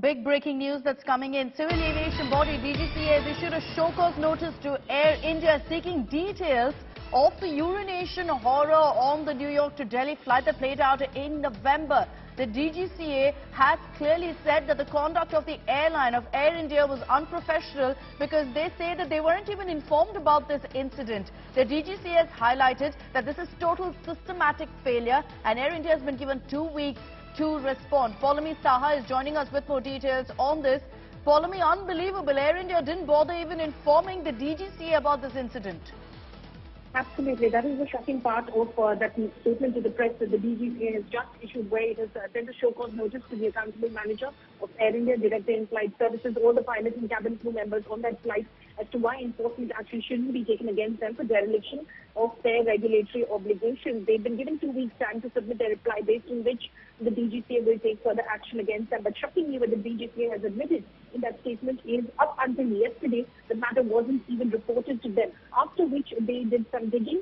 Big breaking news that's coming in. Civil aviation body DGCA has issued a show cause notice to Air India seeking details of the urination horror on the New York to Delhi flight that played out in November. The DGCA has clearly said that the conduct of the airline of Air India was unprofessional because they say that they weren't even informed about this incident. The DGCA has highlighted that this is total systematic failure and Air India has been given 2 weeks to respond. Pallavi Saha is joining us with more details on this. Pallavi, unbelievable. Air India didn't bother even informing the DGCA about this incident. Absolutely. That is the shocking part of that statement to the press that the DGCA has just issued, where it has sent a show cause notice to the accountable manager of Air India, Director in Flight Services, all the pilots and cabin crew members on that flight as to why enforcement action shouldn't be taken against them for dereliction of their regulatory obligations. They've been given 2 weeks' time to submit their reply, based on which the DGCA will take further action against them. But shockingly, what the DGCA has admitted in that statement is up until yesterday, the matter wasn't even reported to them, after which they did some digging.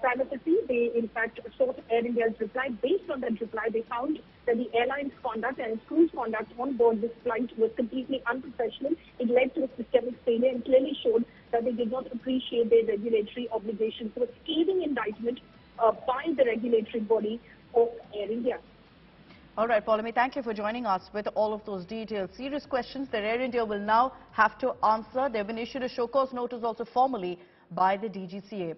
Prima facie, they in fact sought Air India's reply. Based on that reply, they found that the airline's conduct and its crew's conduct on board this flight was completely unprofessional. It led to a systemic failure and clearly showed that they did not appreciate their regulatory obligations. So a scathing indictment by the regulatory body of Air India. All right, Pallavi, thank you for joining us with all of those details. Serious questions that Air India will now have to answer. They've been issued a show cause notice also formally by the DGCA.